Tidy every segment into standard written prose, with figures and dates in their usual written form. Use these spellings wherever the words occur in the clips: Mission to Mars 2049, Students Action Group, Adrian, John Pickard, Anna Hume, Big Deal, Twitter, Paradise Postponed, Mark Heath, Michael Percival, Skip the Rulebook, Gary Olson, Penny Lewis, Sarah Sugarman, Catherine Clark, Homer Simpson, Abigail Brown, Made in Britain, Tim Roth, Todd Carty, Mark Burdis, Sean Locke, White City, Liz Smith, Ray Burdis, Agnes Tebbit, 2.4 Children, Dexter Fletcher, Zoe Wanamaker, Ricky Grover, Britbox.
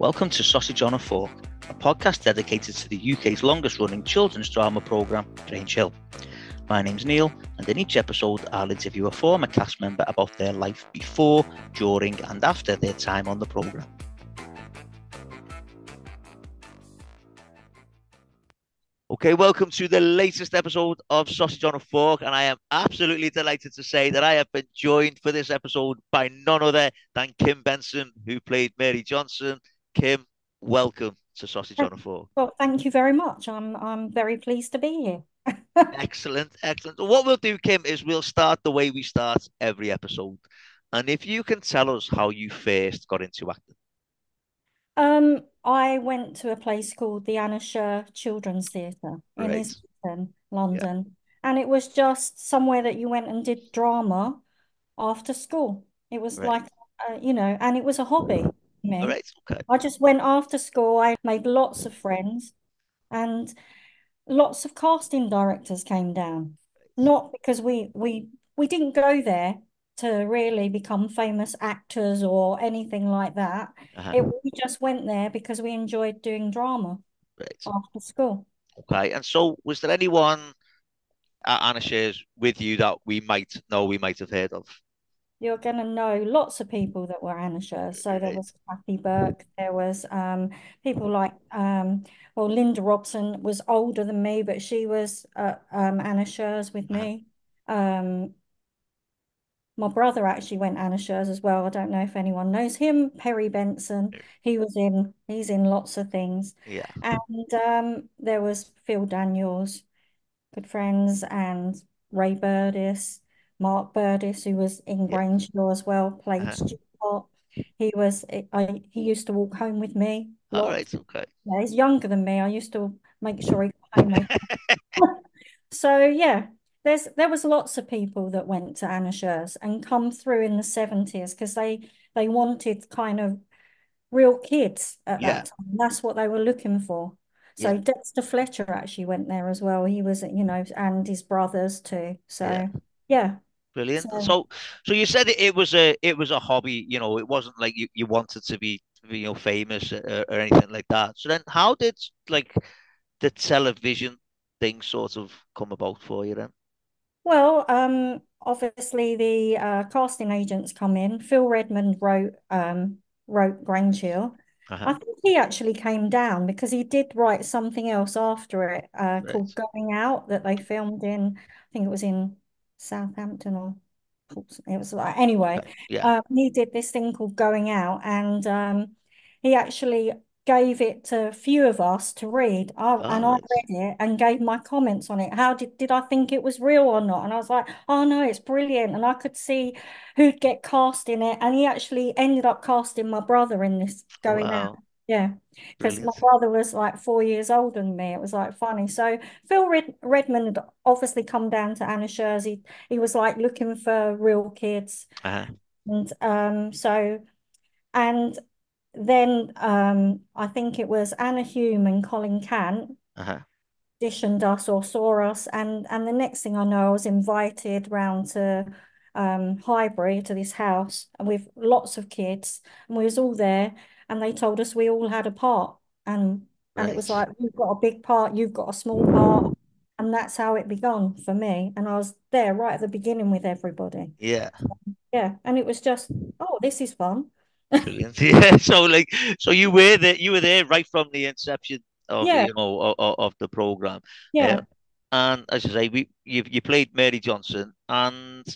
Welcome to Sausage on a Fork, a podcast dedicated to the UK's longest-running children's drama programme, Grange Hill. My name's Neil, and in each episode I'll interview a former cast member about their life before, during and after their time on the programme. Okay, welcome to the latest episode of Sausage on a Fork, and I am absolutely delighted to say that I have been joined for this episode by none other than Kim Benson, who played Mary Johnson. Kim, welcome to Sausage on a Fork. Well, thank you very much. I'm very pleased to be here. Excellent. What we'll do, Kim, is we'll start the way we start every episode. And if you can tell us how you first got into acting. I went to a place called the Anna Scher Children's Theatre in Islington, London. Yeah. And it was just somewhere that you went and did drama after school. It was and it was a hobby. Me. All right, okay. I just went after school. I made lots of friends, and lots of casting directors came down. Not because we didn't go there to really become famous actors or anything like that. Uh-huh. We just went there because we enjoyed doing drama after school. Okay, and so was there anyone at Anna Scher's with you that we might have heard of? You're going to know lots of people that were Anna Scher. So there was Kathy Burke. There was people like, Linda Robson was older than me, but she was Anna Scher's with me. My brother actually went Anna Scher's as well. I don't know if anyone knows him. Perry Benson. He's in lots of things. Yeah. And there was Phil Daniels, good friends, and Ray Burdis. Mark Burdis, who was in Grange Hill as well, played Stuart. He used to walk home with me. All right, okay. Yeah, he's younger than me. I used to make sure he got home with me. So yeah, there was lots of people that went to Anna Scher's and come through in the 70s because they wanted kind of real kids at that time. That's what they were looking for. So Dexter Fletcher actually went there as well. He was, and his brothers too. So yeah. Brilliant. So you said it was a hobby. You know, it wasn't like you wanted to be famous or anything like that. So then, how did the television thing sort of come about for you then? Well, obviously the casting agents come in. Phil Redmond wrote Grange Hill. Uh-huh. I think he actually came down because he did write something else after it called Going Out that they filmed in. I think it was in Southampton or it was like anyway. Yeah. He did this thing called Going Out, and he actually gave it to a few of us to read. I read it and gave my comments on it. How did I think it was real or not? And I was like, oh no, it's brilliant. And I could see who'd get cast in it, and he actually ended up casting my brother in this Going Out. Yeah, because my brother was like 4 years older than me. It was like funny. So Phil Redmond had obviously come down to Anna Scher's. He was like looking for real kids. Uh-huh. And then I think it was Anna Hume and Colin Cant auditioned us or saw us. And the next thing I know, I was invited round to Highbury to this house with lots of kids. And we was all there. And they told us we all had a part. And it was like, you've got a big part, you've got a small part. And that's how it began for me. And I was there right at the beginning with everybody. Yeah. Yeah. And it was just, oh, this is fun. Brilliant. Yeah. So you were there right from the inception of of the programme. Yeah. And as you say, you played Mary Johnson, and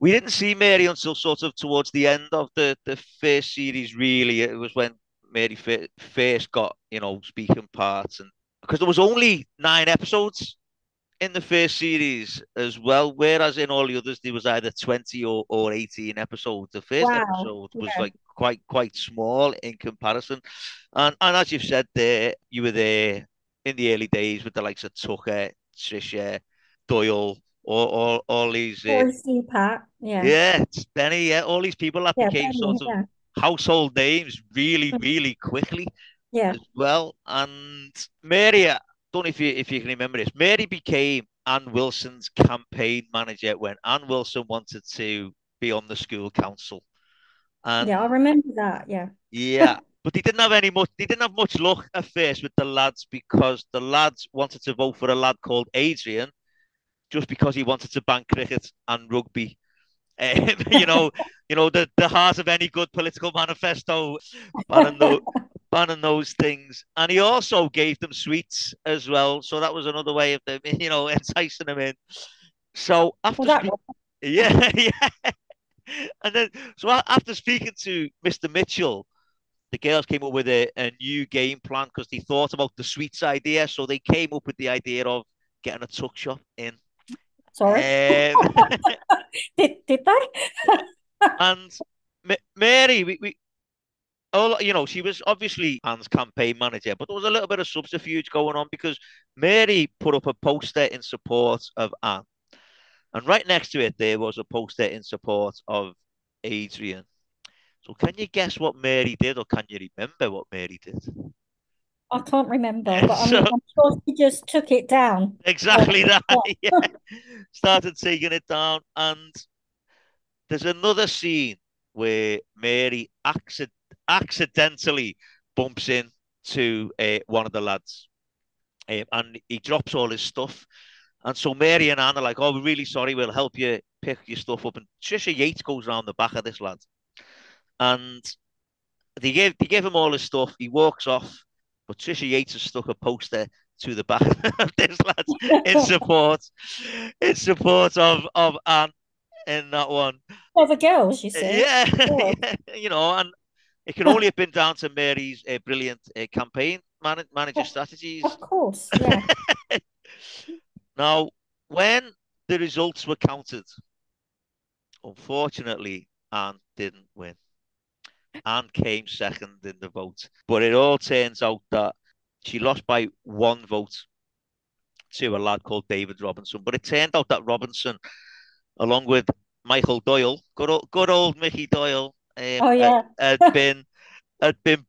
we didn't see Mary until sort of towards the end of the first series, really. It was when Mary first got, speaking parts. And because there was only 9 episodes in the first series as well, whereas in all the others, there was either 20 or 18 episodes. The first episode was quite small in comparison. And as you've said there, you were there in the early days with the likes of Tucker, Trisha, Doyle, all these Sue-Patt, Benny, all these people that became sort of household names really quickly as well. And Mary, I don't know if you can remember this, Mary became Anne Wilson's campaign manager when Anne Wilson wanted to be on the school council. And I remember that. Yeah. But they didn't have much luck at first with the lads, because the lads wanted to vote for a lad called Adrian just because he wanted to ban cricket and rugby. The heart of any good political manifesto, banning those things. And he also gave them sweets as well. So that was another way of them, enticing them in. So after after speaking to Mr. Mitchell, the girls came up with a new game plan, because they thought about the sweets idea. So they came up with the idea of getting a tuck shop in. Sorry, did they? And Mary, she was obviously Anne's campaign manager, but there was a little bit of subterfuge going on, because Mary put up a poster in support of Anne, and right next to it there was a poster in support of Adrian. So, can you guess what Mary did, or can you remember what Mary did? I can't remember, but I'm sure she just took it down. Exactly that. Yeah. Started taking it down. And there's another scene where Mary accidentally bumps into one of the lads, and he drops all his stuff. And so Mary and Anne are like, "Oh, we're really sorry. We'll help you pick your stuff up." And Trisha Yates goes around the back of this lad, and they give him all his stuff. He walks off. But Trisha Yates has stuck a poster to the back of this lad in support of Anne in that one. Well, the girls, you see. And it can only have been down to Mary's brilliant campaign manager strategies. Of course, yeah. Now, when the results were counted, unfortunately, Anne didn't win. Anne came second in the vote. But it all turns out that she lost by one vote to a lad called David Robinson. But it turned out that Robinson, along with Michael Doyle, good old Mickey Doyle, had been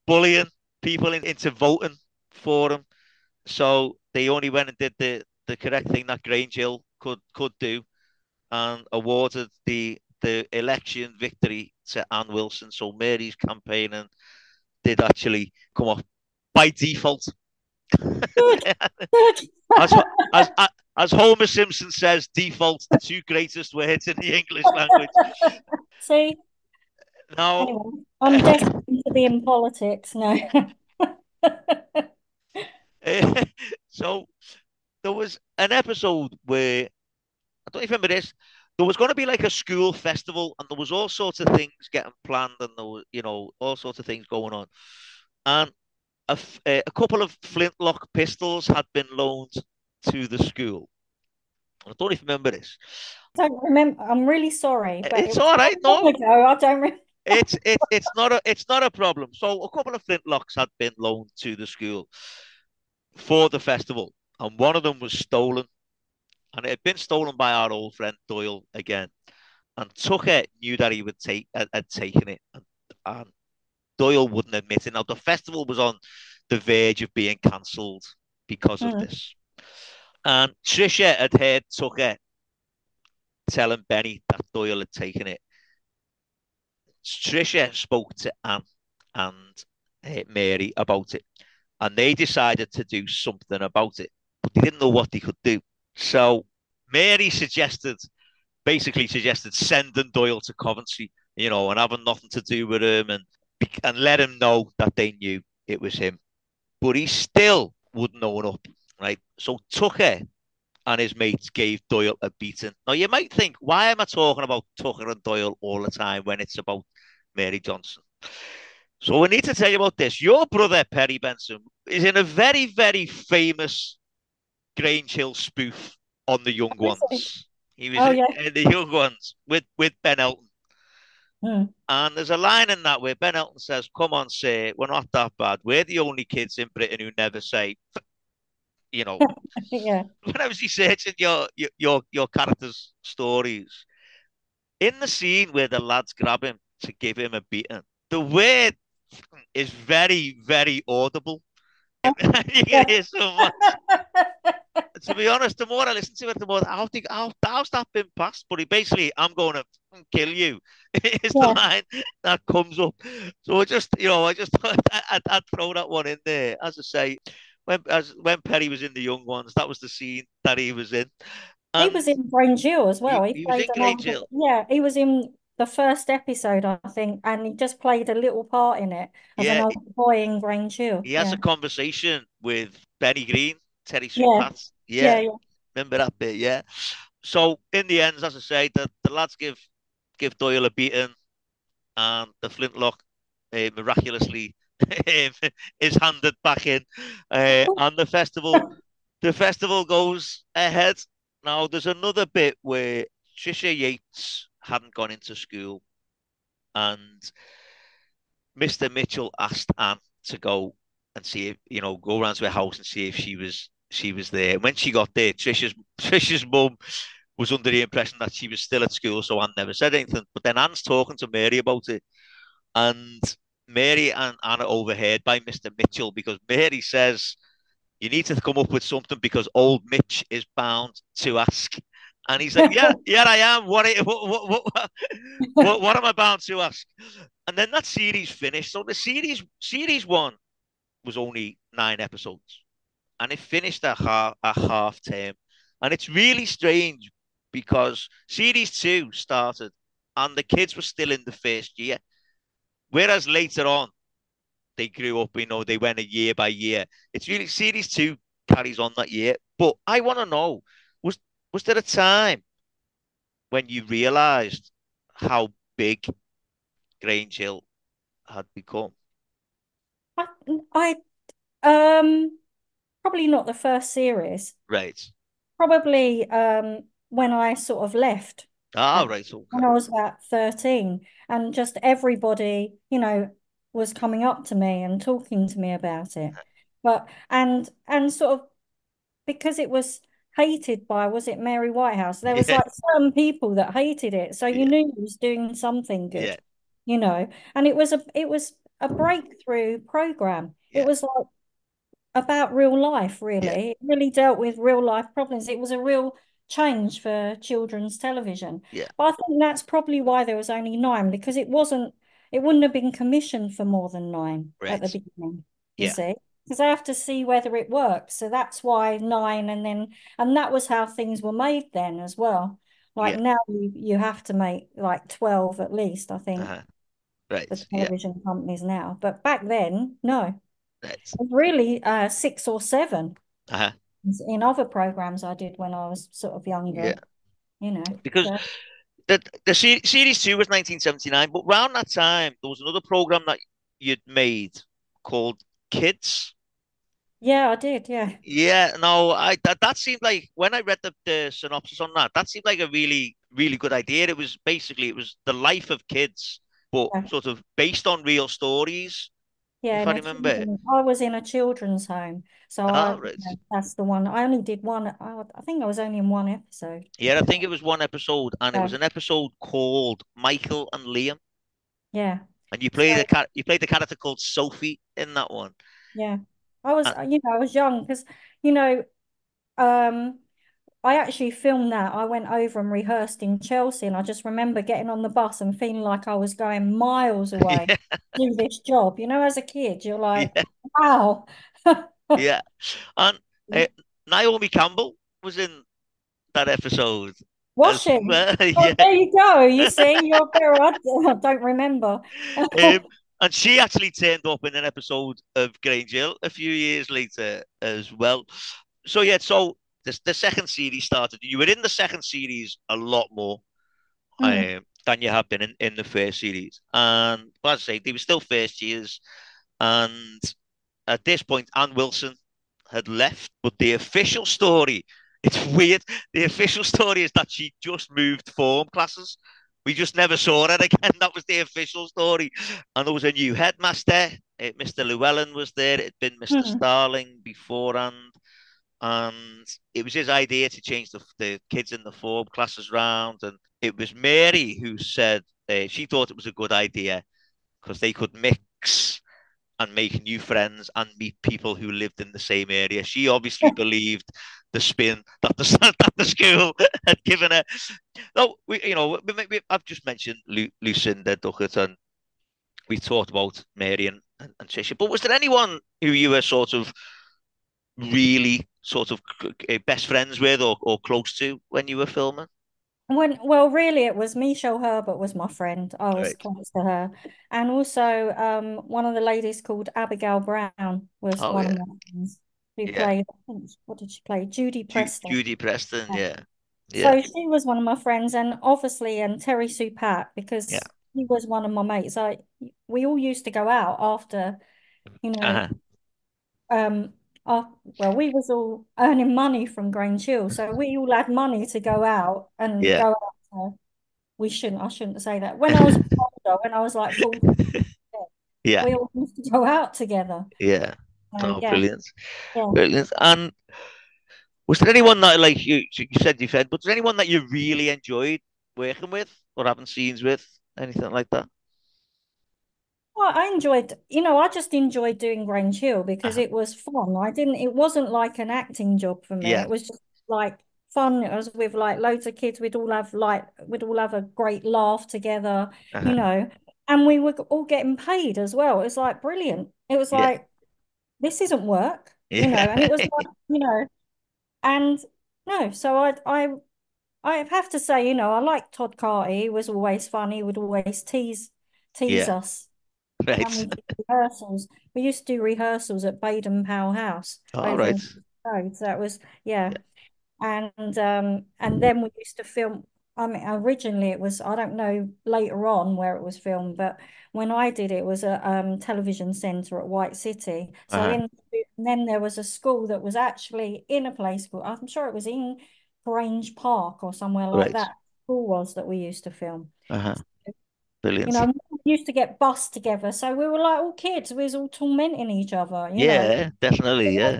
bullying people into voting for him. So they only went and did the correct thing that Grange Hill could do, and awarded the election victory to Anne Wilson. So Mary's campaigning did actually come off by default. as Homer Simpson says, default, the two greatest words in the English language. See? Now, anyway, I'm destined to be in politics now. So there was an episode where, I don't remember this, there was going to be like a school festival, and there was all sorts of things getting planned, and there was, all sorts of things going on. And a couple of flintlock pistols had been loaned to the school. I don't even remember this. I don't remember. I'm really sorry. But it's all right. No, I don't remember. It's not a problem. So a couple of flintlocks had been loaned to the school for the festival, and one of them was stolen. And it had been stolen by our old friend Doyle again. And Tucker knew that he had taken it. And Doyle wouldn't admit it. Now, the festival was on the verge of being cancelled because of this. And Trisha had heard Tucker telling Benny that Doyle had taken it. Trisha spoke to Anne and Mary about it. And they decided to do something about it. But they didn't know what they could do. So Mary basically suggested sending Doyle to Coventry, and having nothing to do with him, and let him know that they knew it was him. But he still wouldn't own up, right? So Tucker and his mates gave Doyle a beating. Now, you might think, why am I talking about Tucker and Doyle all the time when it's about Mary Johnson? So we need to tell you about this. Your brother, Perry Benson, is in a very, very famous Grange Hill spoof on The Young Ones. He was in The Young Ones with Ben Elton. And there's a line in that where Ben Elton says, "Come on, say it. We're not that bad. We're the only kids in Britain who never say," Yeah. When I was researching your character's stories, in the scene where the lads grab him to give him a beating, the word is very, very audible. You can hear so much. to be honest, the more I listen to it, the more how's that been passed? But he basically, I'm going to kill you. Is the line that comes up. So I just, you know, I just thought I'd throw that one in there. As I say, when Perry was in The Young Ones, that was the scene that he was in. He was in Grange Hill as well. He played was in Grange Hill. Yeah, he was in the first episode, I think, and he just played a little part in it as an old boy in Grange Hill. He has a conversation with Benny Green, Terry Sue-Patt. Yeah. Remember that bit, yeah. So in the end, as I say, the lads give Doyle a beating, and the flintlock miraculously is handed back in, and the festival goes ahead. Now there's another bit where Trisha Yates hadn't gone into school, and Mr. Mitchell asked Anne to go and see if, you know, go around to her house and see if she was there. And when she got there, Trisha's mum was under the impression that she was still at school, so Anne never said anything. But then Anne's talking to Mary about it, and Mary and Anne are overheard by Mr. Mitchell, because Mary says, "You need to come up with something because old Mitch is bound to ask." And he's like, yeah, I am. What am I bound to ask? And then that series finished. So the series one was only 9 episodes, and it finished at half term. And it's really strange because series 2 started, and the kids were still in the first year, whereas later on they grew up. You know, they went year by year. It's really series 2 carries on that year. But I want to know, was there a time when you realised how big Grange Hill had become? I probably not the first series. Right. Probably when I sort of left. Ah, right. Okay. When I was about 13, and just everybody, you know, was coming up to me and talking to me about it. But and sort of because it was hated by, was it Mary Whitehouse? There was like certain people that hated it, so you knew he was doing something good, you know. And it was a breakthrough program. It was like about real life, really. It really dealt with real life problems. It was a real change for children's television. But I think that's probably why there was only 9, because it wouldn't have been commissioned for more than 9 at the beginning. You see. Because I have to see whether it works. So that's why 9, and that was how things were made then as well. Like now you have to make like 12 at least, I think. Right. The television companies now. But back then, no. Right. It was really 6 or 7 in other programmes I did when I was sort of younger. Yeah. You know. Because the series 2 was 1979, but around that time there was another programme that you'd made called Kids. Yeah, I did. Yeah. No, that seemed like, when I read the synopsis on that seemed like a really, really good idea. It was basically the life of kids, but sort of based on real stories. Yeah, if I remember. I was in a children's home, so that's the one. I only did one. I think I was only in one episode. Yeah, I think it was one episode, and it was an episode called Michael and Liam. Yeah. And you played the character called Sophie in that one. Yeah, I was, I was young because, you know, I actually filmed that. I went over and rehearsed in Chelsea, and I just remember getting on the bus and feeling like I was going miles away to do this job. You know, as a kid, you're like, wow. And Naomi Campbell was in that episode. Washing. Oh, there you go. You see, you're better. I don't remember. And she actually turned up in an episode of Grange Hill a few years later as well. So yeah, so the second series started. You were in the second series a lot more than you have been in the first series. And well, as I say, they were still first years. And at this point, Anne Wilson had left, but the official story, it's weird, the official story is that she just moved form classes. We just never saw her again. That was the official story. And there was a new headmaster. Mr. Llewellyn was there. It had been Mr. Starling beforehand. And it was his idea to change the kids in the form classes round. And it was Mary who said she thought it was a good idea because they could mix. and make new friends and meet people who lived in the same area. She obviously believed the spin that the school had given her. No, I've just mentioned Lucinda Duckett, and we talked about Mary and Trisha. But was there anyone who you were sort of really best friends with or close to when you were filming? Really, it was Michelle Herbert was my friend. I was close to her, and also one of the ladies called Abigail Brown was one of my friends who played. I think, what did she play? Judy Preston. Judy Preston, yeah. So she was one of my friends, and obviously, and Terry Sue-Patt, because he was one of my mates. We all used to go out after, we was all earning money from Grange Hill, so we all had money to go out and go out. I shouldn't say that. When I was older, when I was like 14, we all used to go out together. Yeah. Brilliant. Yeah. Brilliant. And was there anyone that, like you said you fed, but was there anyone that you really enjoyed working with or having scenes with, anything like that? Well, I just enjoyed doing Grange Hill because it was fun. It wasn't like an acting job for me. Yeah. It was just like fun. It was with like loads of kids. We'd all have a great laugh together, and we were all getting paid as well. It was like brilliant. It was like, this isn't work, and it was like, and no, so I have to say, I like Todd Carty. He was always fun. He would always tease us. Right. We used to do rehearsals at Baden Powell House. All right. So that was and then we used to film. I mean, originally it was, I don't know later on where it was filmed, but when I did it was a television centre at White City. So and then there was a school that was actually in a place called, I'm sure it was in Grange Park or somewhere like that. School was that we used to film. So, brilliant. We used to get bussed together, so we were like all kids. We was all tormenting each other. You know? Definitely. Yeah.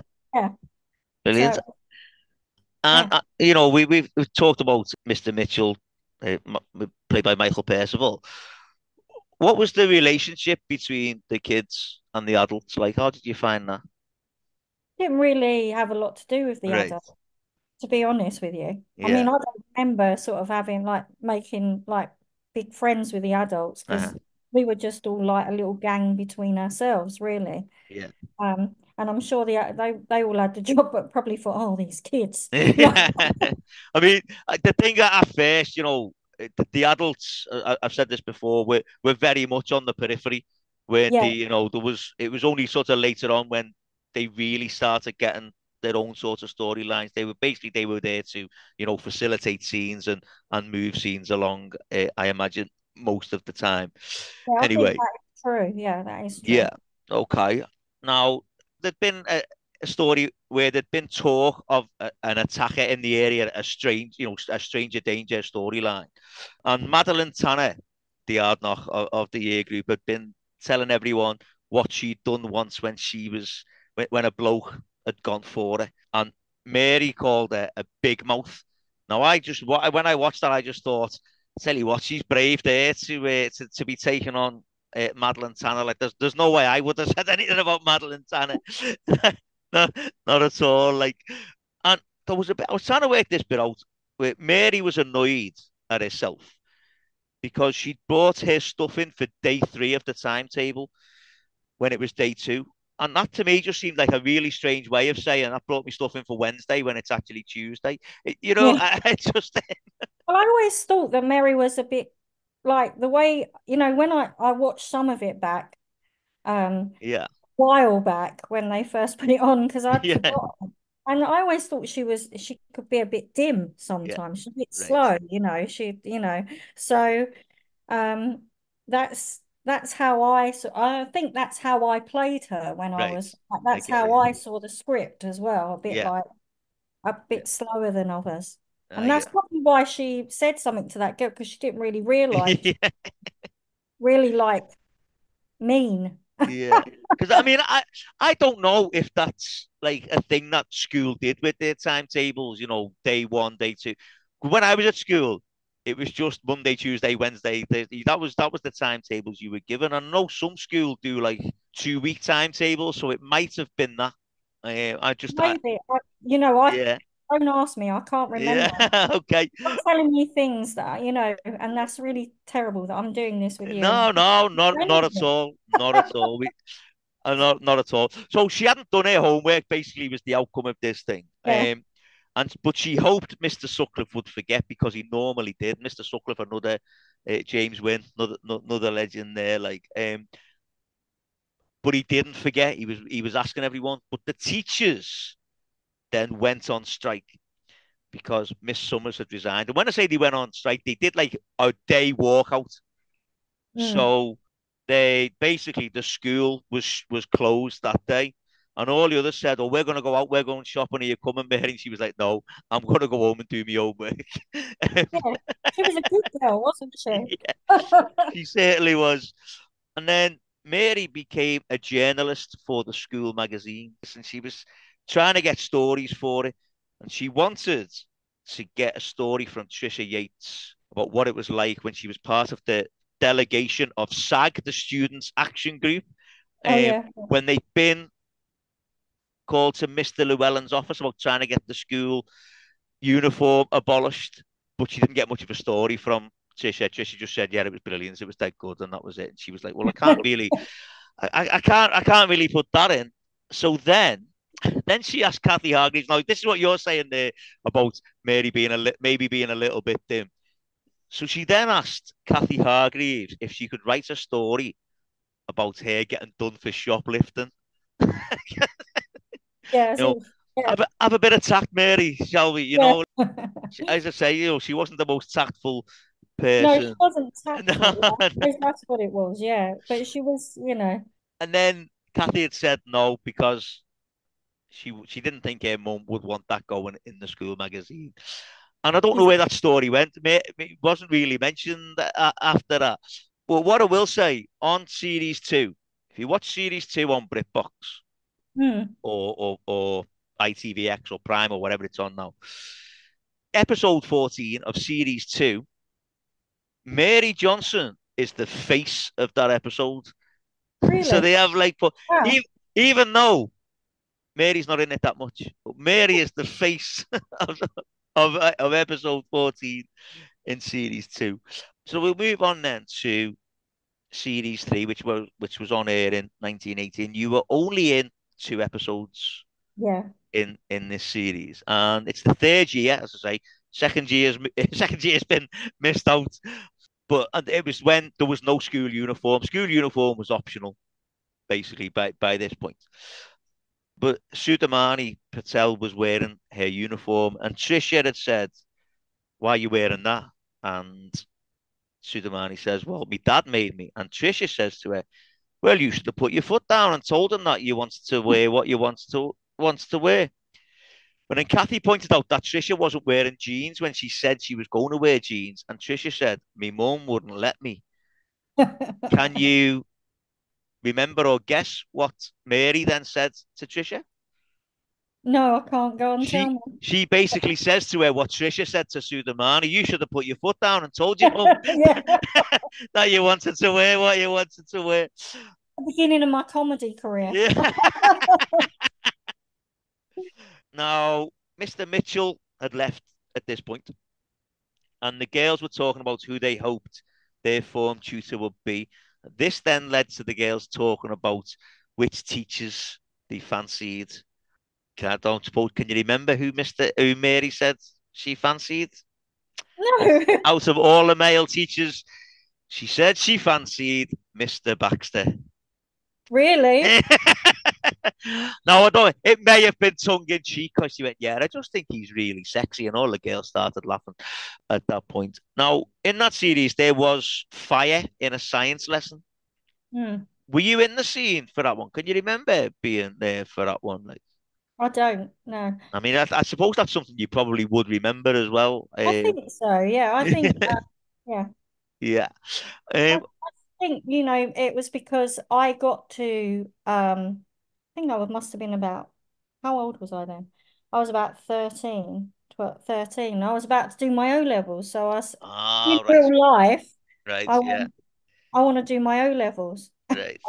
Brilliant. So, and we've talked about Mr. Mitchell, played by Michael Percival. What was the relationship between the kids and the adults like? How did you find that? Didn't really have a lot to do with the adults, to be honest with you. Yeah. I mean, I don't remember making big friends with the adults because we were just all like a little gang between ourselves, really. Yeah. And I'm sure they all had the job, but probably thought, oh, these kids. I mean, the thing at first, the adults, I've said this before, were very much on the periphery, where it was only sort of later on when they really started getting their own sort of storylines. They were there to, facilitate scenes and move scenes along, I imagine, most of the time. Yeah, anyway. I think that is true. Yeah, that is true. Yeah. Okay. Now, there'd been a story where there'd been talk of an attacker in the area, a stranger danger storyline. And Madeleine Tanner, the Ardnoch of the year group, had been telling everyone what she'd done once when when a bloke had gone for her, and Mary called her a big mouth. Now, when I watched that, I just thought, tell you what, she's brave there to be taken on Madeleine Tanner. Like, there's no way I would have said anything about Madeleine Tanner, no, not at all. Like, and there was a bit. I was trying to work this bit out. Where Mary was annoyed at herself because she'd brought her stuff in for day 3 of the timetable when it was day 2. And that to me just seemed like a really strange way of saying I brought my stuff in for Wednesday when it's actually Tuesday. Well, I always thought that Mary was a bit like the way, when I watched some of it back, a while back when they first put it on, because I'd forgotten. And I always thought she could be a bit dim sometimes. She's a bit slow, So that's how I think that's how I played her when I was. That's how I saw the script as well. A bit slower than others, and that's probably why she said something to that girl, because she didn't really realise. Really mean. Because I don't know if that's like a thing that school did with their timetables. Day 1, day 2. When I was at school, It was just Monday, Tuesday, Wednesday. That was the timetables you were given. I know some schools do like 2-week timetables, so it might have been that. Don't ask me. I can't remember. Yeah, okay. You're telling me things that, and that's really terrible that I'm doing this with you. No, not at all. Not at all. Not at all. So she hadn't done her homework, basically, was the outcome of this thing. Yeah. But she hoped Mr. Sutcliffe would forget, because he normally did. Mr. Sutcliffe, another James Wynn, another legend there. But he didn't forget. He was asking everyone. But the teachers then went on strike because Miss Summers had resigned. And when I say they went on strike, they did like a day walkout. Mm. So they basically, the school was closed that day. And all the others said, "Oh, we're going to go out, we're going shopping, are you coming, Mary?" And she was like, "No, I'm going to go home and do my homework." She was a good girl, wasn't she? Yeah, she certainly was. And then Mary became a journalist for the school magazine, and she was trying to get stories for it. And she wanted to get a story from Trisha Yates about what it was like when she was part of the delegation of SAG, the Students' Action Group, when they'd been called to Mr. Llewellyn's office about trying to get the school uniform abolished. But she didn't get much of a story from Trisha. Trisha just said, "Yeah, it was brilliant. It was dead good," and that was it. And she was like, "Well, I can't really put that in." So then she asked Kathy Hargreaves. Now, this is what you're saying there about Mary maybe being a little bit dim. So she then asked Kathy Hargreaves if she could write a story about her getting done for shoplifting. Yeah, have a bit of tact, Mary, shall we? You know, as I say, she wasn't the most tactful person. No, she wasn't tactful. No. That's what it was, yeah. But she was, And then Kathy had said no because she didn't think her mum would want that going in the school magazine. And I don't know where that story went. It wasn't really mentioned after that. But what I will say, on Series 2, if you watch Series 2 on BritBox, or ITVX or Prime or whatever it's on now, episode 14 of Series 2, Mary Johnson is the face of that episode. Really? So they have even though Mary's not in it that much, but Mary is the face of episode 14 in Series 2. So we'll move on then to Series 3, which was on air in 1918. You were only in 2 episodes in this series, and it's the third year. As I say, second year's been missed out, and it was when there was no school uniform. School uniform was optional basically by this point, but Sudhamani Patel was wearing her uniform, and Trisha had said, "Why are you wearing that?" And Sudhamani says, "Well, my dad made me." And Trisha says to her, "Well, you should have put your foot down and told him that you wanted to wear what you wants to wear." But then Kathy pointed out that Trisha wasn't wearing jeans when she said she was going to wear jeans. And Trisha said, "My mum wouldn't let me." Can you remember or guess what Mary then said to Trisha? No, I can't go and tell me. She basically says to her what Trisha said to Sudhamani: "You should have put your foot down and told your mum that you wanted to wear what you wanted to wear." The beginning of my comedy career. Yeah. Now, Mr. Mitchell had left at this point, and the girls were talking about who they hoped their form tutor would be. This then led to the girls talking about which teachers they fancied. Can you remember who Mary said she fancied? No. Out of all the male teachers, she said she fancied Mr. Baxter. Really? No, I don't. It may have been tongue in cheek because she went, "Yeah, I just think he's really sexy," and all the girls started laughing at that point. Now, in that series, there was fire in a science lesson. Mm. Were you in the scene for that one? Can you remember being there for that one? I don't know. I mean, I suppose that's something you probably would remember as well. I think so. Yeah, I think. Yeah. I think it was because I got to. I think I must have been about. How old was I then? I was about 13, 13. I was about to do my O-levels, so I was in real life. Right, I want to do my O-levels. Right.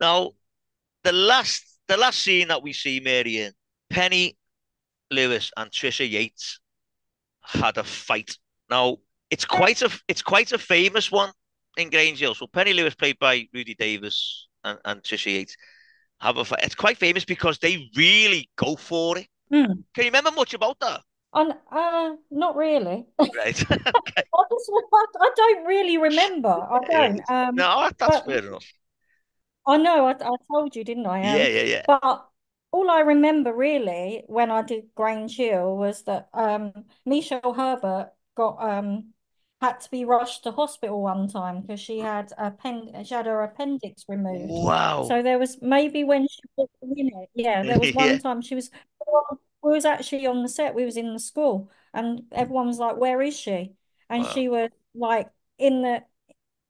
Now, the last scene that we see Mary in, Penny Lewis and Trisha Yates had a fight. Now, it's quite a famous one in Grange Hill. So Penny Lewis, played by Rudy Davis, and Trisha Yates have a fight. It's quite famous because they really go for it. Mm. Can you remember much about that? Not really. Right. Okay. I don't really remember. I don't. No, that's fair enough. I know. I told you, didn't I? Yeah. But all I remember really when I did Grange Hill was that Michelle Herbert had to be rushed to hospital one time because she had her appendix removed. Wow. So there was, maybe when she was in it, there was one time she was. We was actually on the set. We was in the school, and everyone was like, "Where is she?" And she was like,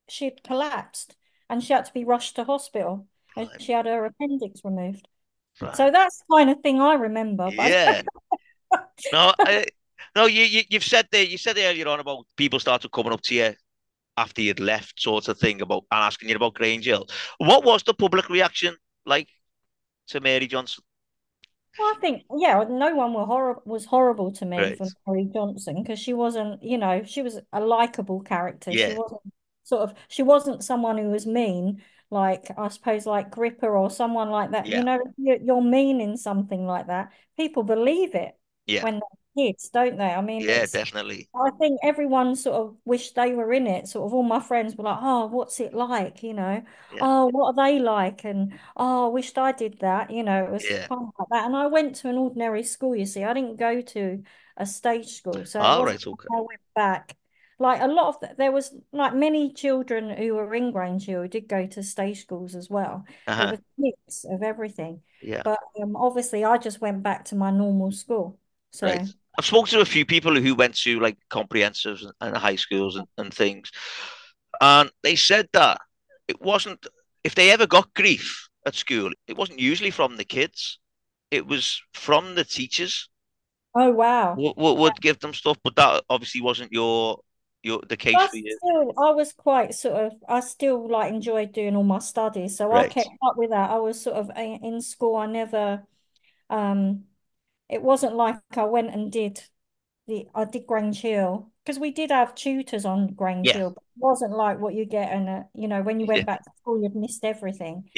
she'd collapsed, and she had to be rushed to hospital. Right. And she had her appendix removed. Right. So that's the kind of thing I remember. But yeah. No, you've said there. You said earlier on about people started coming up to you after you'd left, sort of thing, and asking you about Grange Hill. What was the public reaction like to Mary Johnson? Well, I think, no one was horrible to me for Mary Johnson, because she wasn't, she was a likable character. Yeah. She wasn't someone who was mean, like, I suppose, like Gripper or someone like that. Yeah. If you're mean in something like that, people believe it when they're kids, don't they? I mean, definitely. I think everyone sort of wished they were in it. Sort of all my friends were like, "Oh, what's it like?" "Oh, what are they like?" And, "Oh, I wished I did that." It was kind of like that. And I went to an ordinary school, you see. I didn't go to a stage school. So I went back. Like a lot of there was like many children who were in Grange Hill who did go to stage schools as well. There was a mix of everything. Yeah. But obviously I just went back to my normal school. So I've spoken to a few people who went to like comprehensives and high schools and things, and they said that it wasn't, if they ever got grief at school, it wasn't usually from the kids, it was from the teachers. Oh wow. Would give them stuff, but that obviously wasn't the case for you. I was quite I still like enjoyed doing all my studies, so I kept up with that. I was sort of in school. I never it wasn't like I went and did Grange Hill, because we did have tutors on Grange Hill, but it wasn't like what you get in a, when you went back to school you'd missed everything.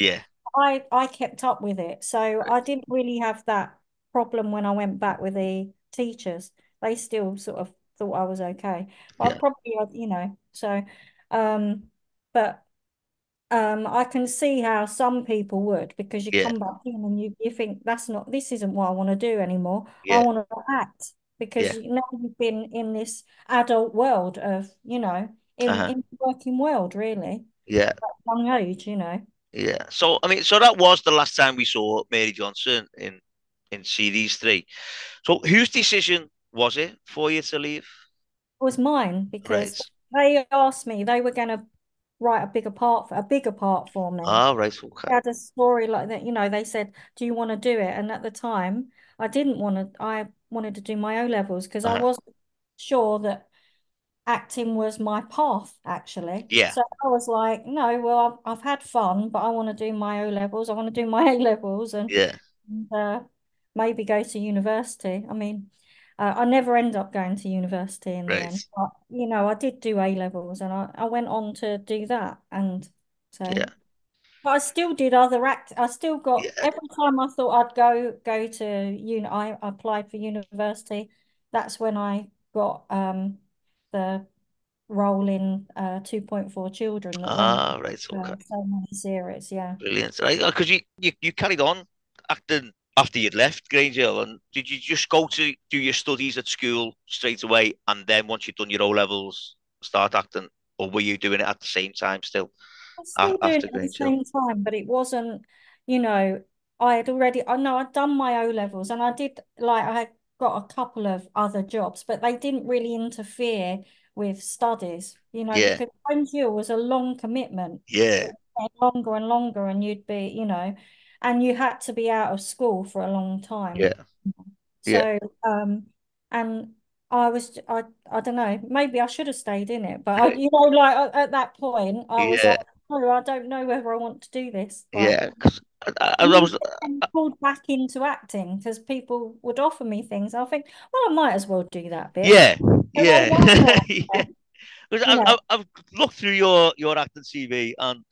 I kept up with it, so I didn't really have that problem when I went back with the teachers. They still sort of thought I was okay, but I probably, but I can see how some people would, because you come back in and you think this isn't what I want to do anymore. I want to act, because now you've been in this adult world of, in the working world, really. Yeah. At young age, Yeah. So, so that was the last time we saw Mary Johnson in series 3. So whose decision was it for you to leave? It was mine, because they asked me, they were going to write a bigger part for me. Oh, right. Okay. I had a story like that, they said, "Do you want to do it?" And at the time, I didn't want to. I wanted to do my O-levels, because I wasn't sure that acting was my path, actually. Yeah. So I was like, no, well, I've had fun, but I want to do my O-levels. I want to do my A-levels and maybe go to university. I never end up going to university in the end, but, I did do A-levels, and I went on to do that. And so, but I still did other act. I still got, every time I thought I'd go to, I applied for university. That's when I got the role in 2.4 Children. So many series, Brilliant. Right, because you carried on acting after you'd left Grange Hill, and did you just go to do your studies at school straight away, and then once you'd done your O-levels, start acting, or were you doing it at the same time still? I was still doing it at the same time, but it wasn't, I'd done my O-levels, and I did, I got a couple of other jobs, but they didn't really interfere with studies, because Grange Hill was a long commitment. Yeah. Longer and longer, and you'd be, and you had to be out of school for a long time. Yeah. So and I don't know, maybe I should have stayed in it, but I, you know, like at that point I was like, oh, I don't know whether I want to do this. Like, yeah, because I was pulled back into acting because people would offer me things. I think, well, I might as well do that bit. Yeah, so yeah. Yeah. I've looked through your acting CV, and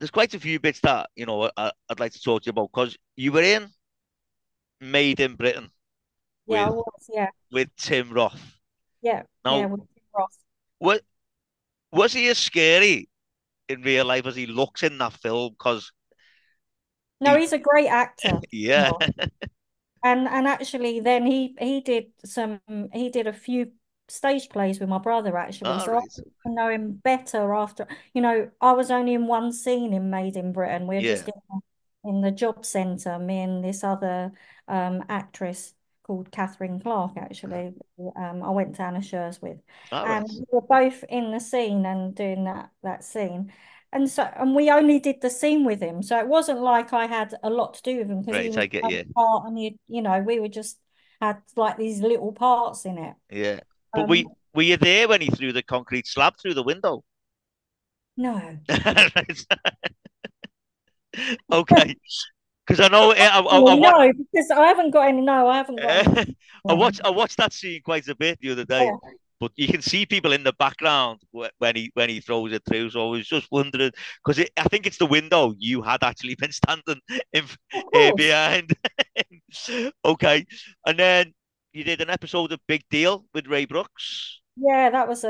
there's quite a few bits that, you know, I'd like to talk to you about, because you were in Made in Britain. Yeah, I was, yeah. With Tim Roth. Yeah, now, yeah, with Tim Roth. Was he as scary in real life as he looks in that film? Because no, he's a great actor. Yeah. And actually then he did a few stage plays with my brother, actually. Oh, so right. I know him better after, you know, I was only in one scene in Made in Britain. We were just in the job centre, me and this other actress called Catherine Clark, actually. I went to Anna Scher's with. Oh, and right. We were both in the scene and doing that scene. And so, and we only did the scene with him. So it wasn't like I had a lot to do with him, because right, he was part, and you know, we were just had like these little parts in it. Yeah. But were you there when he threw the concrete slab through the window? No. Okay. Because I know, because I haven't got any. No, I haven't got any. I watched that scene quite a bit the other day, but you can see people in the background when he throws it through. So I was just wondering, because I think it's the window you had actually been standing in behind. Okay, and then you did an episode of Big Deal with Ray Brooks. Yeah, that was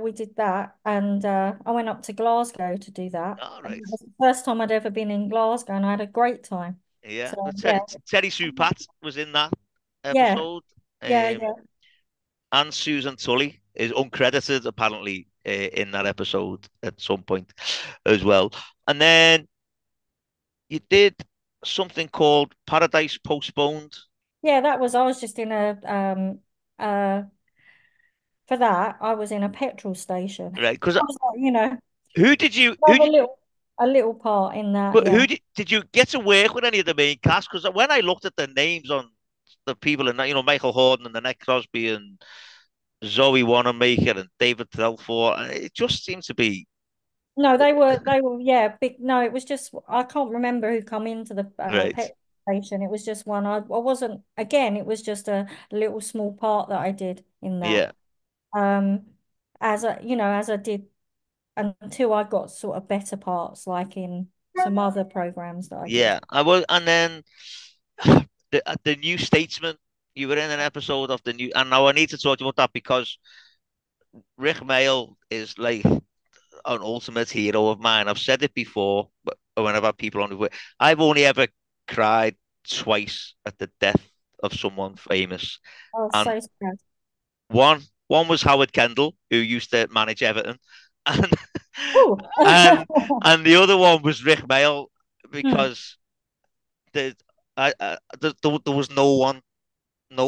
we did that, and I went up to Glasgow to do that. All right. It was the first time I'd ever been in Glasgow, and I had a great time. Yeah, so, Terry Sue-Patt was in that episode. Yeah, yeah. And Susan Tully is uncredited, apparently, in that episode at some point as well. And then you did something called Paradise Postponed. Yeah, that was, I was just in a... for that, I was in a petrol station. Right, because I was like, you know, a little part in that. But who did you get to work with any of the main cast? Because when I looked at the names on the people in that, you know, Michael Horden and Annette Crosby and Zoe Wanamaker and David Thelford, and it just seemed to be. No, they were big. No, it was just, I can't remember who come into the petrol station. It was just one. I wasn't. Again, it was just a little small part that I did in that. Yeah. As I did until I got sort of better parts, like in some other programs that I did. Yeah, I was, and then the New Statesman. You were in an episode of the New, and now I need to talk to you about that, because Rick Mayall is like an ultimate hero of mine. I've said it before, but when I've had people on the way, I've only ever cried twice at the death of someone famous. Oh, and so sad. One was Howard Kendall, who used to manage Everton, and the other one was Rick Mayall, because there was no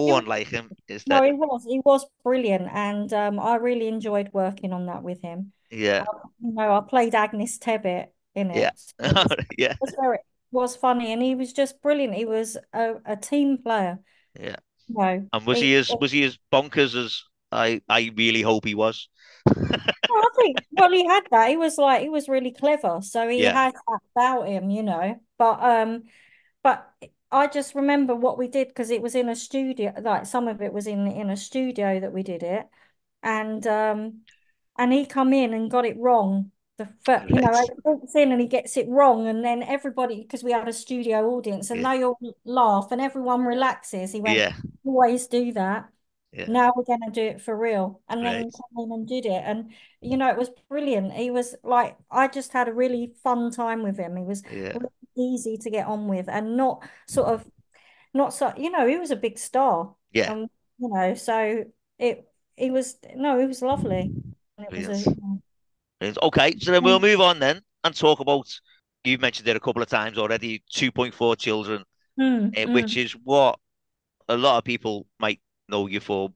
one like him. Is there? No, he was brilliant, and I really enjoyed working on that with him. Yeah, you know, I played Agnes Tebbit in it. Yeah, so yeah, it was funny, and he was just brilliant. He was a team player. Yeah, you know, and was he as bonkers as I really hope he was. I think, well, he had that. He was really clever, so he had that about him, you know. But I just remember what we did, because it was in a studio. Like, some of it was in a studio that we did it, and he come in and got it wrong. You know, he walks in and he gets it wrong, and then everybody, because we had a studio audience, and they all laugh and everyone relaxes. He went, always do that. Yeah. Now we're going to do it for real. And then he came in and did it. And, you know, it was brilliant. He was like, I just had a really fun time with him. He was really easy to get on with, and you know, he was a big star. Yeah. And, you know, so he was lovely. And it was okay, so then we'll move on then and talk about, you've mentioned it a couple of times already, 2.4 Children, which is what a lot of people might know you for,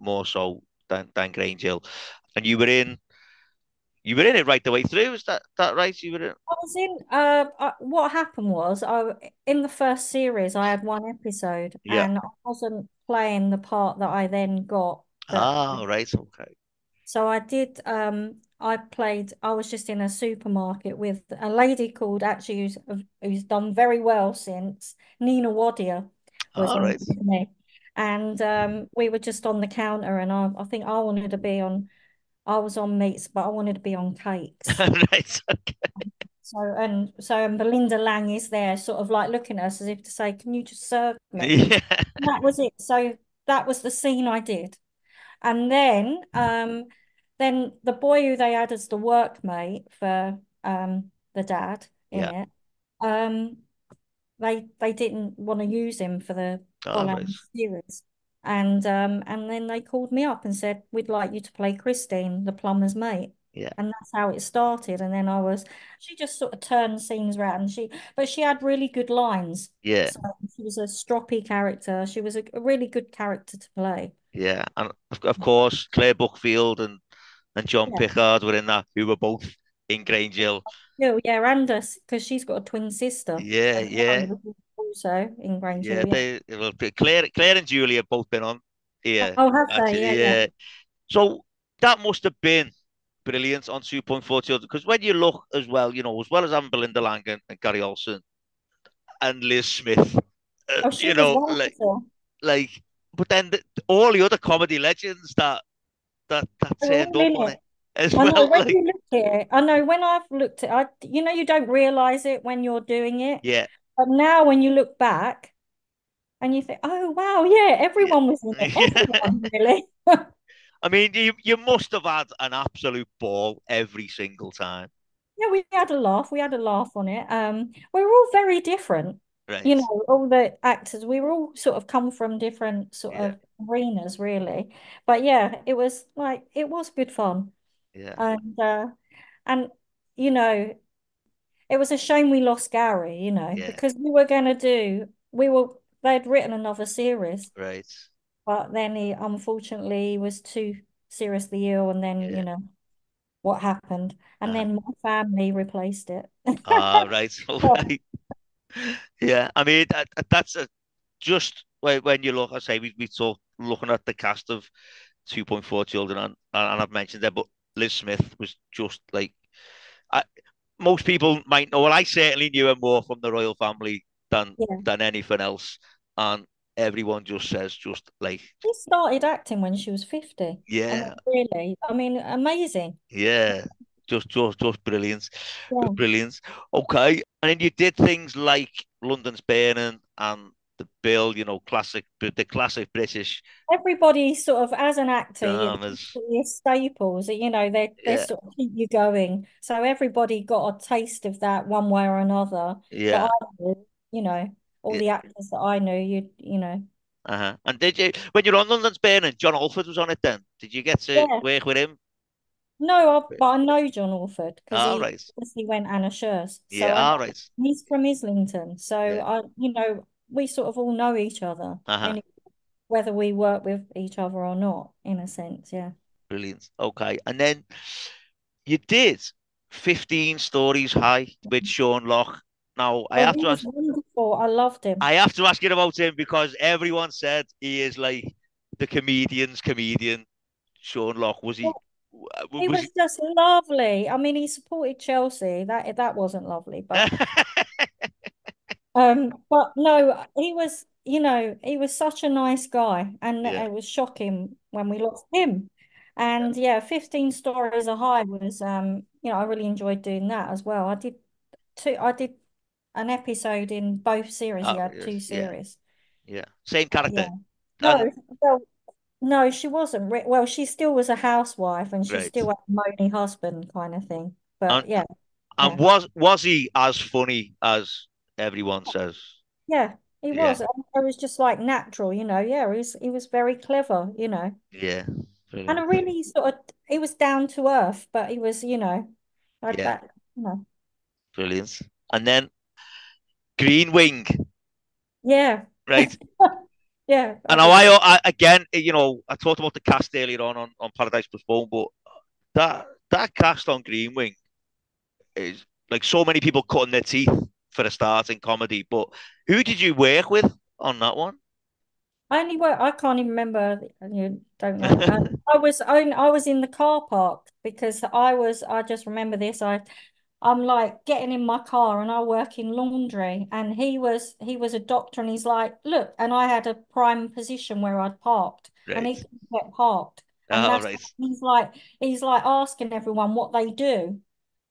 more so than Grange Hill, and you were in it right the way through. Is that right? You were in. I was in. What happened was, in the first series I had one episode, and I wasn't playing the part that I then got. Ah, right, okay. So I did, I was just in a supermarket with a lady called, actually, who's done very well since, Nina Wadia. All right. And we were just on the counter, and I think I wanted to be on, I was on meats, but I wanted to be on cakes. Right, okay. So Belinda Lang is there, sort of like looking at us as if to say, can you just serve me? Yeah. That was it. So that was the scene I did. And then the boy who they had as the workmate for the dad in it, they didn't want to use him for the series, and then they called me up and said, we'd like you to play Christine, the plumber's mate. Yeah, and that's how it started. And then she just sort of turned scenes around. But she had really good lines. Yeah, so she was a stroppy character. She was a really good character to play. Yeah, and of course Claire Buckfield and John Pickard were in that, who were both in Grange Hill. Yeah, and us, because she's got a twin sister. Yeah, yeah. Also in Grange Hill. Yeah, Claire and Julie have both been on. Yeah. Oh, have they? Yeah. So that must have been brilliant on 2.4 Children, because when you look as well, as well as Anne Belinda Lang and Gary Olson and Liz Smith, but then all the other comedy legends that turned up on it as well. When I've looked at it, you don't realise it when you're doing it. Yeah. But now when you look back and you think, oh, wow, yeah, everyone was in it. Everyone, really. I mean, you must have had an absolute ball every single time. Yeah, we had a laugh. We had a laugh on it. We were all very different. Right. All the actors, we were all sort of come from different sort of arenas, really. But yeah, it was good fun. Yeah. And it was a shame we lost Gary, because they'd written another series. Right. But then he unfortunately was too seriously ill, and then what happened, and then my family replaced it. Right. Okay. Yeah, I mean that's just when you look. I say we talked looking at the cast of 2.4 Children, and I've mentioned that, but Liz Smith was just like most people might know. Well, I certainly knew her more from the royal family than anything else, and everyone just says, she started acting when she was 50. Yeah, really. I mean, amazing. Yeah, just brilliant, brilliant. Okay, and then you did things like London's Burning and The Bill. The classic British. Everybody sort of, as an actor, your staples. They sort of keep you going. So everybody got a taste of that one way or another. Yeah, all the actors that I knew, you know. Uh-huh. And did you, when you're on London's Burning, John Alford was on it then? Did you get to work with him? No, but I know John Alford, because obviously went Anna Scher's. So he's from Islington. So, we sort of all know each other, whether we work with each other or not, in a sense, yeah. Brilliant. Okay. And then you did 15 Stories High with Sean Locke. Now, I have to ask... wonderful. I loved him. I have to ask you about him, because everyone said he is like the comedian's comedian. Sean Locke, was he? He was just lovely. I mean, he supported Chelsea. That wasn't lovely, but but no, he was. He was such a nice guy, and it was shocking when we lost him. And 15 Stories a High was. I really enjoyed doing that as well. I did an episode in both series. He had two series. Yeah. Same character. Yeah. No, she wasn't. Well, she still was a housewife, and she still had a moany husband kind of thing. But was he as funny as everyone says? Yeah, he was. It was just like natural, he was very clever, Yeah. Brilliant. And a really he was down to earth, but he was, like that, Brilliant. And then Green Wing. Yeah. Right. Yeah. And now I talked about the cast earlier on Paradise Postponed, but that cast on Green Wing is like so many people cutting their teeth for a start in comedy. But who did you work with on that one? I can't even remember. You don't know. I was in the car park because I just remember this. I'm like getting in my car and I work in laundry, and he was a doctor, and he's like, look, and I had a prime position where I'd parked, right, and he couldn't get parked. Oh, right. He's like asking everyone what they do.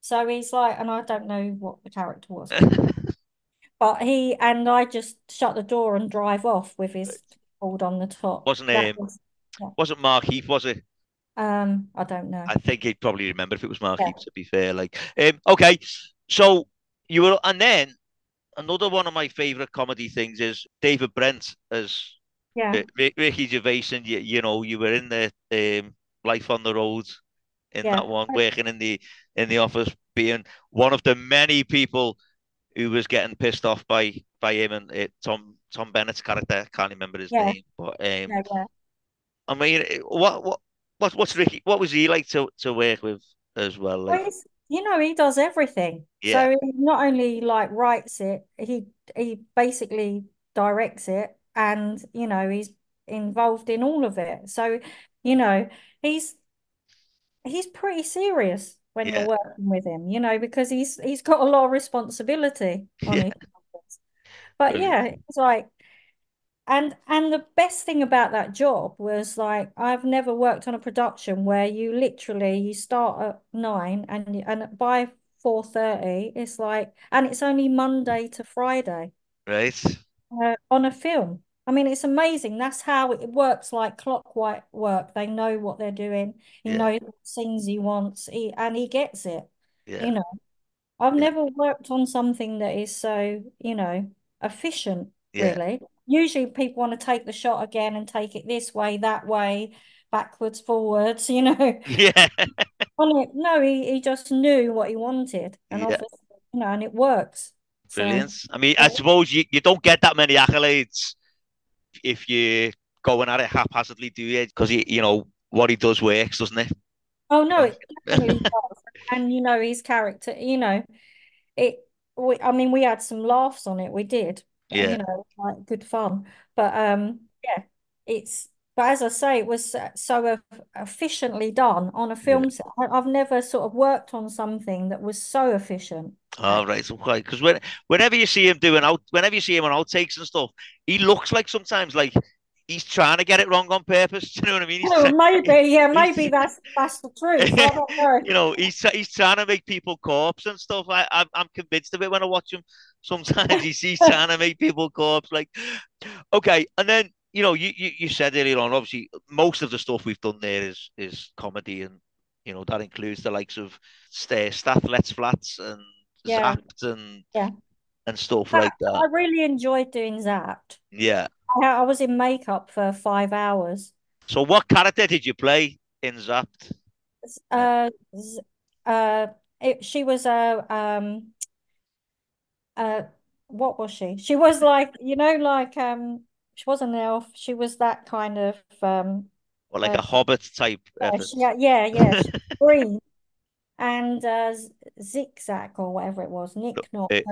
So he's like, and I don't know what the character was, but he and I just shut the door and drive off with his hold on the top. Wasn't Mark Heath, was it? I don't know. I think he'd probably remember if it was Mark Heath, to be fair. Okay, so you were, and then another one of my favourite comedy things is David Brent as Ricky Gervais, and you were in the Life on the Road in that one, working in the office, being one of the many people who was getting pissed off by him and Tom Bennett's character. I can't remember his name, but I mean, what's Ricky? What was he like to work with as well? He does everything. Yeah. So he not only writes it, he basically directs it, and he's involved in all of it. So he's pretty serious when you're working with him, because he's got a lot of responsibility on his shoulders. But it's like, and the best thing about that job was I've never worked on a production where you literally start at 9 and by 4:30 it's and it's only Monday to Friday, right? On a film. I mean, it's amazing. That's how it works, clockwork work. They know what they're doing. He knows what scenes he wants, and he gets it. Yeah. I've never worked on something that is so, efficient, really. Usually people want to take the shot again and take it this way, that way, backwards, forwards, Yeah. No, he just knew what he wanted. And obviously, and it works. Brilliant. So, I mean, I suppose you don't get that many accolades if you're going at it haphazardly, do you? Because what he does works, doesn't it? Oh no, it definitely does. And his character, we had some laughs on it. We did, good fun. But but as I say, it was so efficiently done on a film set. I've never sort of worked on something that was so efficient. Oh, right. Okay. Because whenever you see him on outtakes and stuff, he looks sometimes he's trying to get it wrong on purpose. Do you know what I mean? Oh, maybe that's the truth. I don't know. He's trying to make people corpse and stuff. I'm convinced of it when I watch him. Sometimes he's trying to make people corpse. Okay, and then. You said earlier on, obviously, most of the stuff we've done there is comedy, and, that includes the likes of Staff Let's Flats and Zapped and stuff like that. I really enjoyed doing Zapped. Yeah. I was in makeup for 5 hours. So what character did you play in Zapped? She was what was she? She was she wasn't an elf. She was that kind of a hobbit type. She green and zigzag or whatever it was. Nook-nack.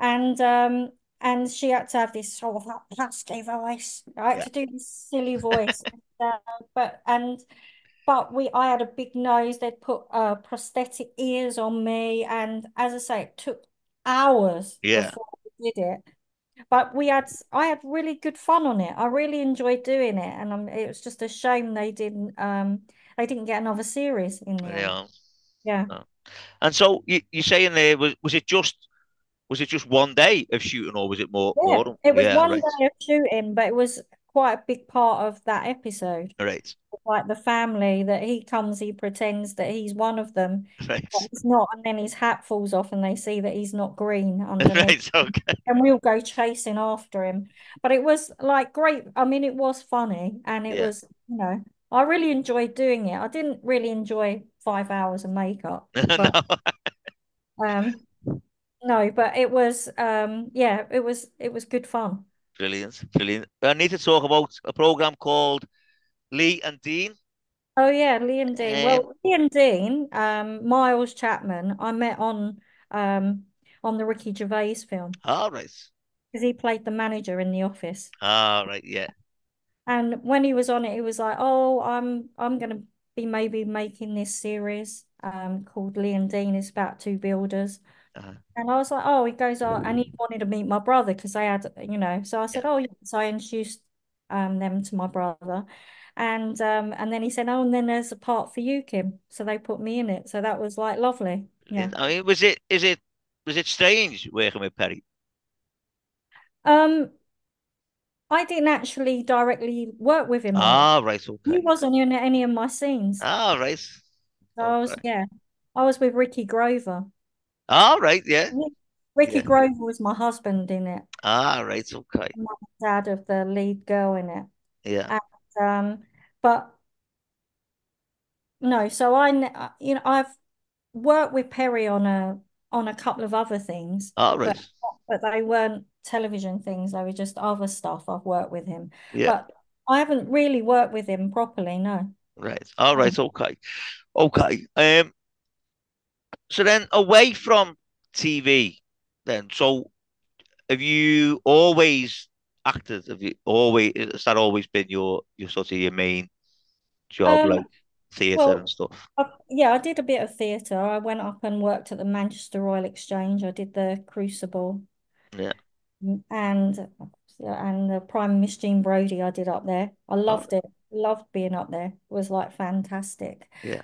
And she had to have this sort of husky voice. I had to do this silly voice, I had a big nose. They'd put prosthetic ears on me, and as I say, it took hours before we did it, but I had really good fun on it. I really enjoyed doing it, and it was just a shame they didn't get another series in there. No. And so you saying there was it just one day of shooting, or was it more? It was one day of shooting, but it was quite a big part of that episode. Right. Like the family that he pretends that he's one of them, right, but he's not, and then his hat falls off and they see that he's not green underneath. Right, okay. And we'll go chasing after him. But it was great. I mean, it was funny, and it was, I really enjoyed doing it. I didn't really enjoy 5 hours of makeup. But, no, but it was it was good fun. Brilliant. I need to talk about a program called Lee and Dean. Oh yeah, Lee and Dean. Well, Lee and Dean, Miles Chapman, I met on on the Ricky Gervais film. All right. Because he played the manager in The Office. All right, yeah. And when he was on it, he was like, oh, I'm going to be maybe making this series called Liam Dean. It's about two builders. Uh-huh. And I was like, oh, he goes, oh, and he wanted to meet my brother because they had, you know, so I said, yeah. Oh, yes. So I introduced them to my brother. And then he said, oh, and then there's a part for you, Kim. So they put me in it. So that was like lovely. Yeah. I mean, was it strange working with Perry? I didn't actually directly work with him. Ah, right. Okay. He wasn't in any of my scenes. Ah, right. So I was, I was with Ricky Grover. Ah, right, yeah. Ricky Grover was my husband in it. Ah, right, okay. My dad of the lead girl in it. Yeah. And, but no, so I, you know, I've worked with Perry on a couple of other things. Ah, right. But they weren't television things, they were just other stuff I've worked with him. Yeah. But I haven't really worked with him properly, no. Right. All right, okay. Okay. So then away from TV then, so have you always acted? Have you always, has that always been your sort of your main job, like theatre and stuff? Yeah, I did a bit of theatre. I went up and worked at the Manchester Royal Exchange. I did the Crucible. Yeah. And the Prime Miss Jean Brodie I did up there. I loved it. Loved being up there. It was like fantastic. Yeah.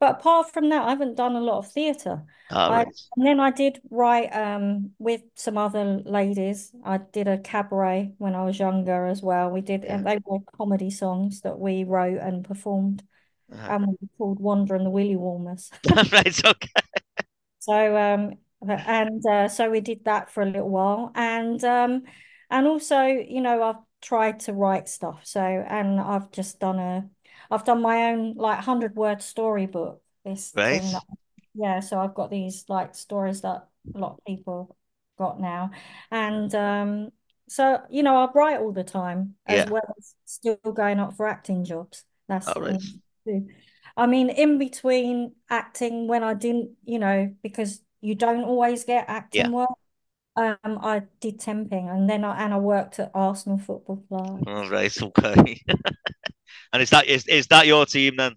But apart from that, I haven't done a lot of theatre. Oh, right. And then I did write with some other ladies. I did a cabaret when I was younger as well. We did, and they were comedy songs that we wrote and performed. And we were called Wander and the Willy Warmers. Right, okay. So, so we did that for a little while. And also, you know, I've tried to write stuff. So, and I've just done I've done my own like 100-word storybook. This right. Thing that, yeah, so I've got these like stories that a lot of people got now, and so you know I write all the time as well as still going up for acting jobs. That's right. I mean, in between acting, when I didn't, you know, because you don't always get acting work. I did temping, and then I worked at Arsenal Football Club. All right, okay. And is that your team then?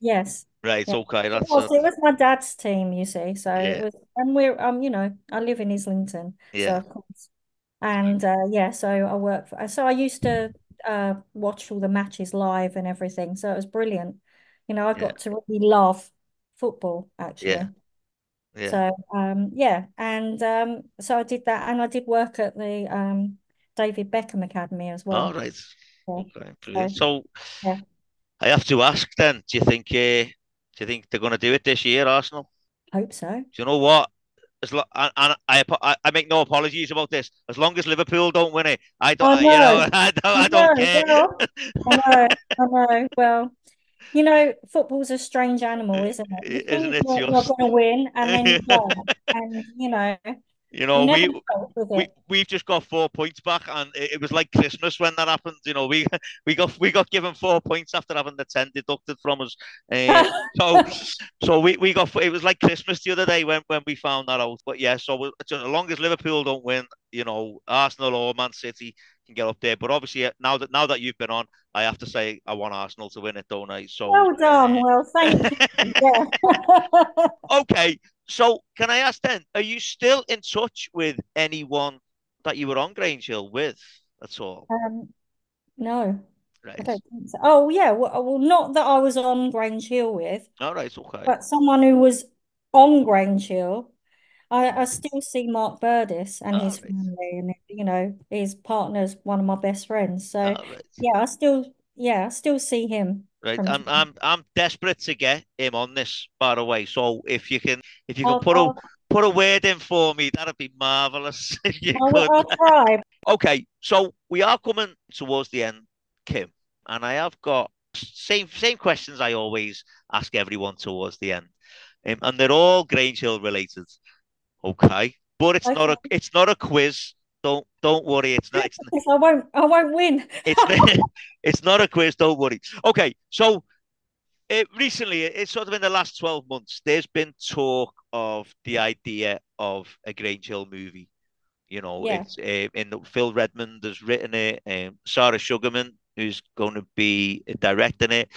Yes. Right. Yeah. Okay. That's it was my dad's team, you see. So it was, and we're you know, I live in Islington. Yeah. So of course. And so I work for. So I used to watch all the matches live and everything. So it was brilliant. You know, I got to really love football actually. Yeah. Yeah. So and so I did that, and I did work at the David Beckham Academy as well. All right. Okay, brilliant. So, I have to ask then: do you think they're going to do it this year, Arsenal? I hope so. Do you know what? I make no apologies about this. As long as Liverpool don't win it, I don't. I know. You know, I don't care. I know. Well, you know, football's a strange animal, isn't it? Isn't it? You're going to win, and then you don't, and you know. You know, we've just got 4 points back, and it was like Christmas when that happened. You know, we got given 4 points after having the 10 deducted from us. So we got, it was like Christmas the other day when we found that out. But yeah, so as long as Liverpool don't win, you know, Arsenal or Man City can get up there. But obviously now that you've been on, I have to say I want Arsenal to win it, don't I? So well done, well thank you. Yeah. Okay. So can I ask then, are you still in touch with anyone that you were on Grange Hill with at all? No. Right. I don't think so. Oh, yeah. Well, not that I was on Grange Hill with. All right, okay. But someone who was on Grange Hill. I still see Mark Burdis and his family, and you know, his partner's one of my best friends. So I still see him. Right, I'm desperate to get him on this, by the way. So if you can put a word in for me, that'd be marvellous. I'll try. Okay, so we are coming towards the end, Kim, and I have got same questions I always ask everyone towards the end, and they're all Grange Hill related. Okay, but it's not a quiz. Don't worry. It's not. I won't win. It's not a quiz. Don't worry. Okay, so Recently, it's sort of in the last 12 months, there's been talk of the idea of a Grange Hill movie. You know, yeah. It's Phil Redmond has written it, Sarah Sugarman, who's going to be directing it.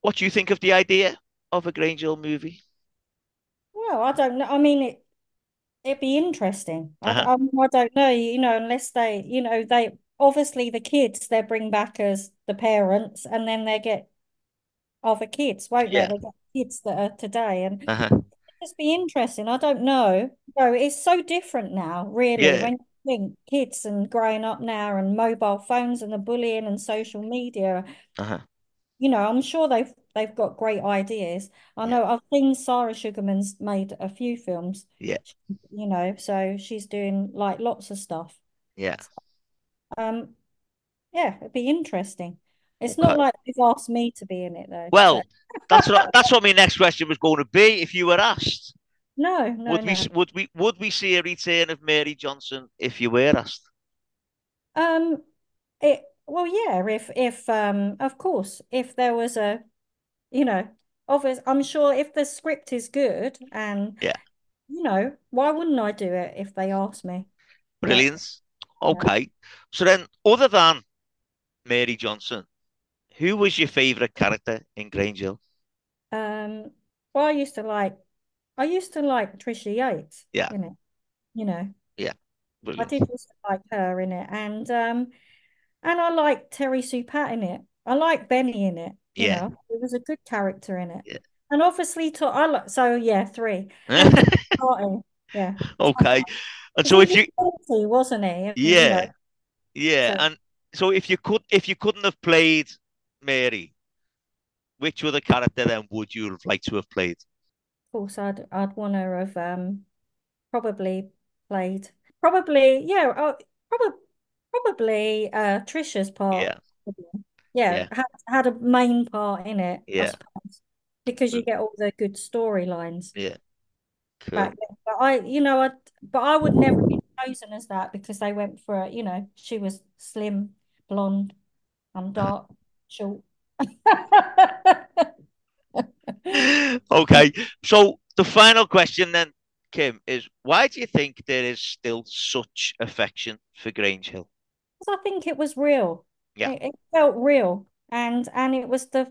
What do you think of the idea of a Grange Hill movie? Well, I don't know. I mean, it'd be interesting. Uh-huh. I don't know, you know, unless they, you know, they obviously the kids they bring back as the parents, and then they get other kids, won't yeah. they? They get kids that are today, and uh-huh. it'd just be interesting. I don't know. No, it's so different now, really, yeah. when you think kids and growing up now, and mobile phones and the bullying and social media. Uh-huh. You know, I'm sure they've got great ideas. I know yeah. I've seen Sarah Sugarman's made a few films. Yeah. You know, so she's doing like lots of stuff. Yeah. Yeah, it'd be interesting. It's not like they've asked me to be in it though. Well, that's what my next question was going to be. If you were asked, would we see a return of Mary Johnson if you were asked? Of course, if there was a, you know, obvious, I'm sure if the script is good and yeah, you know, why wouldn't I do it if they asked me? Brilliance. Yeah. Okay, yeah. So then, other than Mary Johnson, who was your favourite character in Grange Hill? Well, I used to like Trisha Yates. Yeah. In it, you know. Yeah. Brilliant. I did used to like her in it, and I liked Terry Sue-Patt in it. I liked Benny in it. Yeah. You know? It was a good character in it. Yeah. And obviously, three. Yeah. Okay. And so if you, 40, wasn't he? Yeah. You know? Yeah, so, and. So if you couldn't have played Mary, which other character then would you have liked to have played? Of course, I'd want to have probably played Trisha's part. Yeah. Yeah, yeah. Had a main part in it. Yeah. I suppose, because you get all the good storylines. Yeah. Cool. Back then. But I would never be chosen as that because they went for, you know, she was slim, blonde, I'm dark, short. Okay, so the final question then, Kim, is why do you think there is still such affection for Grange Hill? Because I think it was real. Yeah, it felt real, and it was of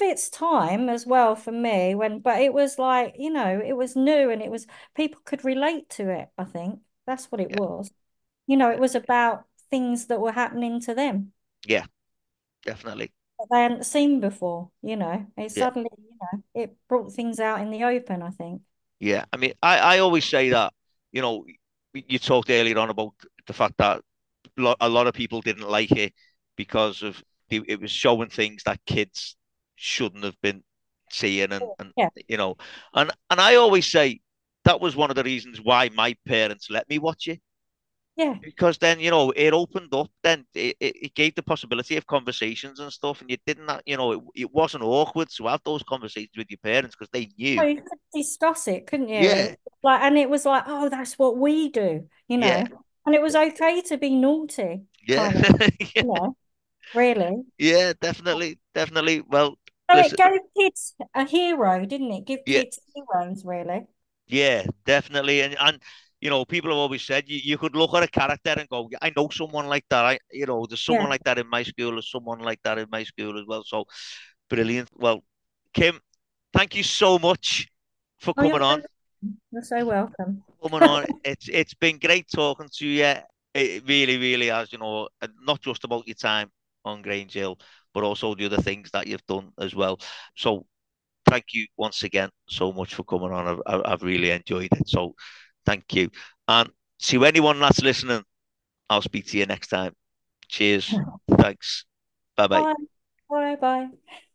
its time as well for me. But it was like, you know, it was new and it was people could relate to it. I think that's what it was. You know, it was about things that were happening to them. Yeah, definitely. That they hadn't seen before, you know. It suddenly, you know, it brought things out in the open, I think. Yeah, I mean, I always say that, you know, you talked earlier on about the fact that a lot of people didn't like it because of it was showing things that kids shouldn't have been seeing and you know. And I always say that was one of the reasons why my parents let me watch it. Yeah. Because then, you know, it opened up, then it gave the possibility of conversations and stuff, and you didn't, you know, it wasn't awkward to have those conversations with your parents because they knew. Well, you could discuss it, couldn't you? Yeah. Like, and it was like, oh, that's what we do, you know. Yeah. And it was okay to be naughty. Yeah. Kind of, yeah. You know, really. Yeah, definitely, definitely. Well, so it gave kids a hero, didn't it? Give kids heroes, really. Yeah, definitely, and. You know, people have always said you could look at a character and go, I know someone like that. You know, there's someone like that in my school, or someone like that in my school as well. So, brilliant. Well, Kim, thank you so much for coming on. You're so welcome. Coming on, it's been great talking to you. It really, really has. You know, not just about your time on Grange Hill, but also the other things that you've done as well. So, thank you once again so much for coming on. I've really enjoyed it. So. Thank you. And to anyone that's listening, I'll speak to you next time. Cheers. Thanks. Bye-bye. Bye. Bye-bye.